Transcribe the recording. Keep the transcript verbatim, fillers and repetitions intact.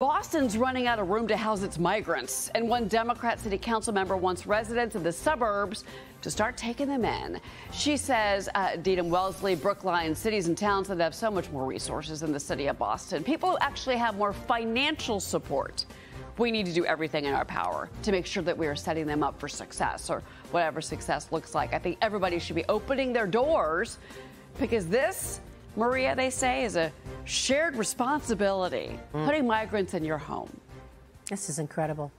Boston's running out of room to house its migrants, and one Democrat city council member wants residents of the suburbs to start taking them in. She says uh, Dedham, Wellesley, Brookline, cities and towns that have so much more resources than the city of Boston. People who actually have more financial support. We need to do everything in our power to make sure that we are setting them up for success, or whatever success looks like. I think everybody should be opening their doors, because this, Maria, they say, is a shared responsibility, mm. putting migrants in your home. This is incredible.